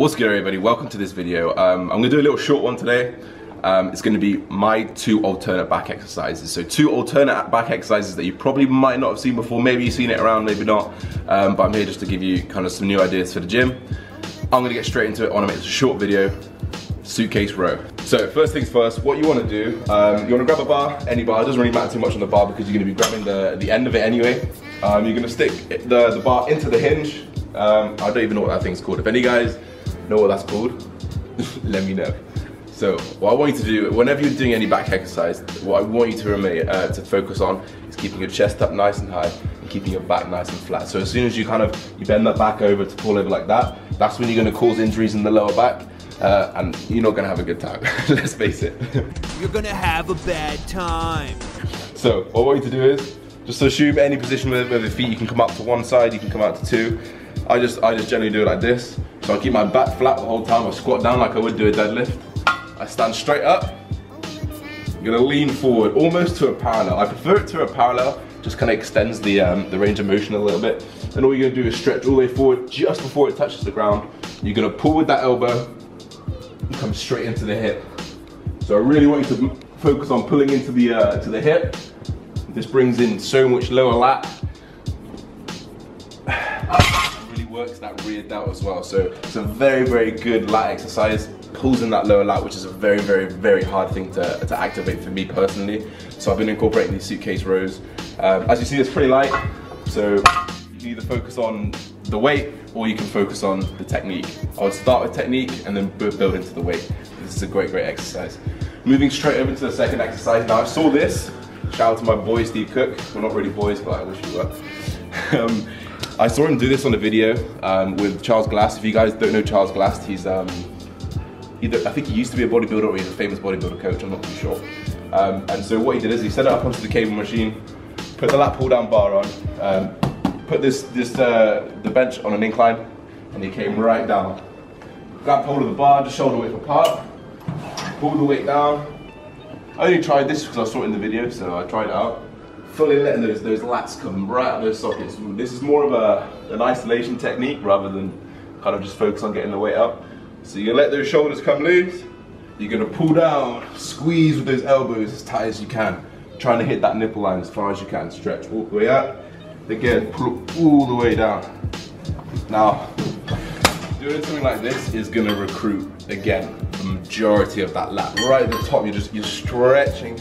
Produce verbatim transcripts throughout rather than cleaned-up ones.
What's good, everybody? Welcome to this video. Um, I'm gonna do a little short one today. Um, it's gonna be my two alternate back exercises. So two alternate back exercises that you probably might not have seen before. Maybe you've seen it around, maybe not. Um, but I'm here just to give you kind of some new ideas for the gym. I'm gonna get straight into it. I wanna make this a short video. Suitcase row. So first things first, what you wanna do, um, you wanna grab a bar, any bar. It doesn't really matter too much on the bar because you're gonna be grabbing the, the end of it anyway. Um, you're gonna stick the, the bar into the hinge. Um, I don't even know what that thing's called. If any guys know what that's called, let me know. So what I want you to do, whenever you're doing any back exercise, what I want you to remain, uh, to focus on is keeping your chest up nice and high and keeping your back nice and flat. So as soon as you kind of, you bend that back over to pull over like that, that's when you're gonna cause injuries in the lower back uh, and you're not gonna have a good time, let's face it. You're gonna have a bad time. So what I want you to do is, just assume any position with, with your feet, you can come up to one side, you can come out to two. I just, I just generally do it like this. So I keep my back flat the whole time. I squat down like I would do a deadlift. I stand straight up. I'm gonna lean forward, almost to a parallel. I prefer it to a parallel, just kind of extends the, um, the range of motion a little bit. And all you're gonna do is stretch all the way forward just before it touches the ground. You're gonna pull with that elbow and come straight into the hip. So I really want you to focus on pulling into the, uh, to the hip. This brings in so much lower lat. Works that rear delt as well, so it's a very very good lat exercise, pulls in that lower lat, which is a very very very hard thing to, to activate for me personally. So I've been incorporating these suitcase rows. Um, as you see, it's pretty light, so you can either focus on the weight or you can focus on the technique. I would start with technique and then build into the weight. This is a great great exercise. Moving straight over to the second exercise. Now I saw this, shout out to my boy Steve Cook. We're not really boys, but I wish we were. um, I saw him do this on a video um, with Charles Glass. If you guys don't know Charles Glass, he's um, either, I think he used to be a bodybuilder or he's a famous bodybuilder coach, I'm not too sure. Um, and so what he did is he set it up onto the cable machine, put the lat pull down bar on, um, put this, this uh, the bench on an incline, and he came right down. Grab hold of the bar, just shoulder width apart, pull the weight down. I only tried this because I saw it in the video, so I tried it out. Fully letting those, those lats come right out of those sockets. This is more of a, an isolation technique rather than kind of just focus on getting the weight up. So you're gonna let those shoulders come loose, you're gonna pull down, squeeze with those elbows as tight as you can, trying to hit that nipple line as far as you can, stretch all the way out, again, pull all the way down. Now, doing something like this is gonna recruit, again, the majority of that lat. Right at the top, you're just, you're stretching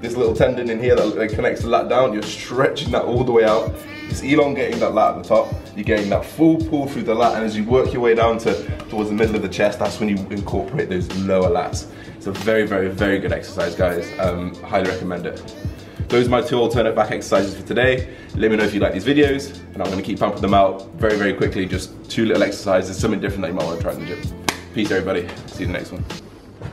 this little tendon in here that connects the lat down, you're stretching that all the way out. It's elongating that lat at the top. You're getting that full pull through the lat, and as you work your way down to towards the middle of the chest, that's when you incorporate those lower lats. It's a very, very, very good exercise, guys. Um, highly recommend it. Those are my two alternate back exercises for today. Let me know if you like these videos, and I'm gonna keep pumping them out very, very quickly. Just two little exercises, something different that you might wanna try in the gym. Peace, everybody. See you in the next one.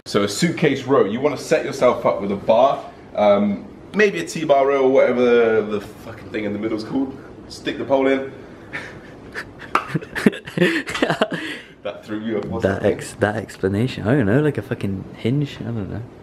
So a suitcase row. You wanna set yourself up with a bar, Um, maybe a T-bar row or whatever the, the fucking thing in the middle's called. Stick the pole in. That threw me off. That, ex that explanation, I don't know, like a fucking hinge, I don't know.